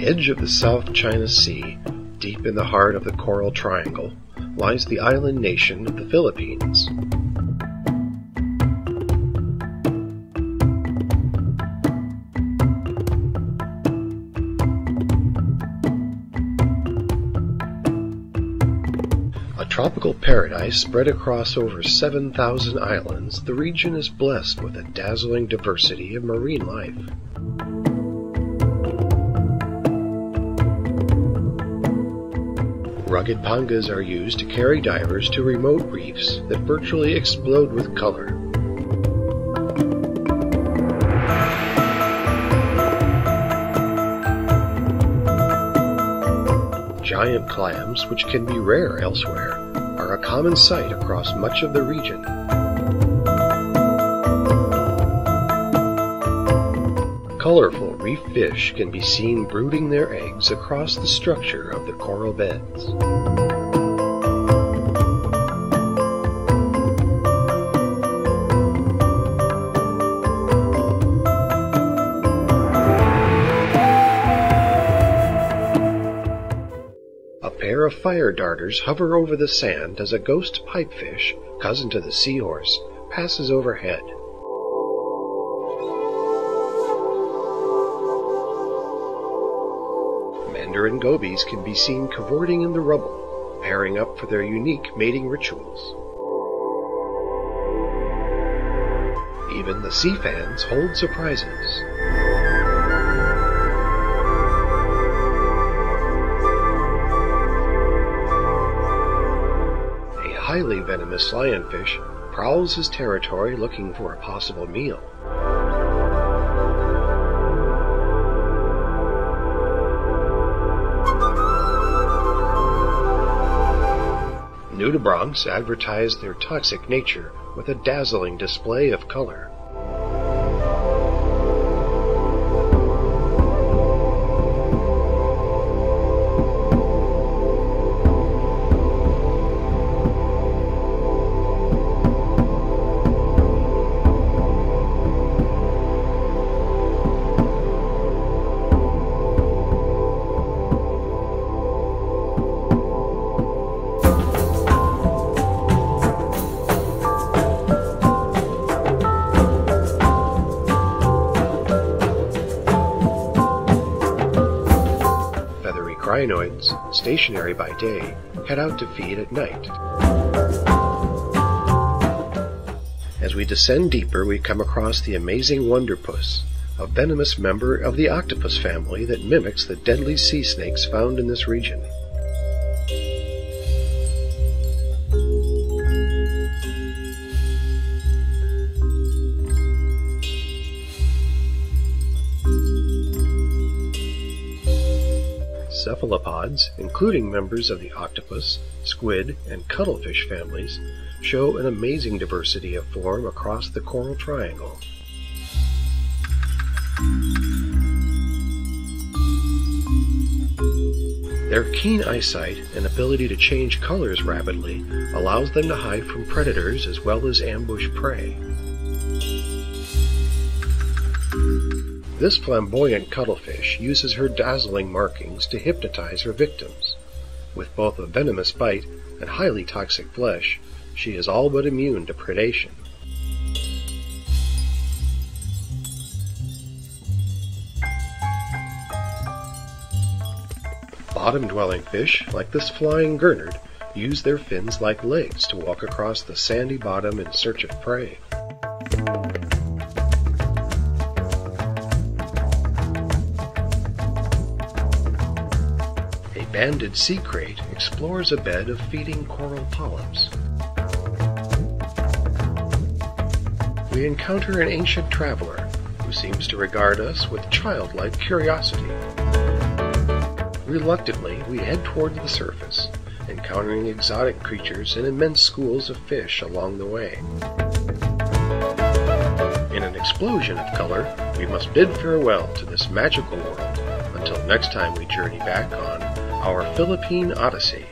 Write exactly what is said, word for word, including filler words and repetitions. the edge of the South China Sea, deep in the heart of the Coral Triangle, lies the island nation of the Philippines. A tropical paradise spread across over seven thousand islands, the region is blessed with a dazzling diversity of marine life. Rugged pangas are used to carry divers to remote reefs that virtually explode with color. Giant clams, which can be rare elsewhere, are a common sight across much of the region. Colorful reef fish can be seen brooding their eggs across the structure of the coral beds. A pair of fire darters hover over the sand as a ghost pipefish, cousin to the seahorse, passes overhead. Mandarin gobies can be seen cavorting in the rubble, pairing up for their unique mating rituals. Even the sea fans hold surprises. A highly venomous lionfish prowls his territory looking for a possible meal. Nudibranchs advertise their toxic nature with a dazzling display of color. Crinoids, stationary by day, head out to feed at night. As we descend deeper, we come across the amazing Wonderpus, a venomous member of the octopus family that mimics the deadly sea snakes found in this region. Cephalopods, including members of the octopus, squid, and cuttlefish families, show an amazing diversity of form across the Coral Triangle. Their keen eyesight and ability to change colors rapidly allows them to hide from predators as well as ambush prey. This flamboyant cuttlefish uses her dazzling markings to hypnotize her victims. With both a venomous bite and highly toxic flesh, she is all but immune to predation. Bottom-dwelling fish, like this flying gurnard, use their fins like legs to walk across the sandy bottom in search of prey. Banded sea crate explores a bed of feeding coral polyps. We encounter an ancient traveler who seems to regard us with childlike curiosity. Reluctantly, we head toward the surface, encountering exotic creatures and immense schools of fish along the way. In an explosion of color, we must bid farewell to this magical world until next time we journey back on our Philippine Odyssey.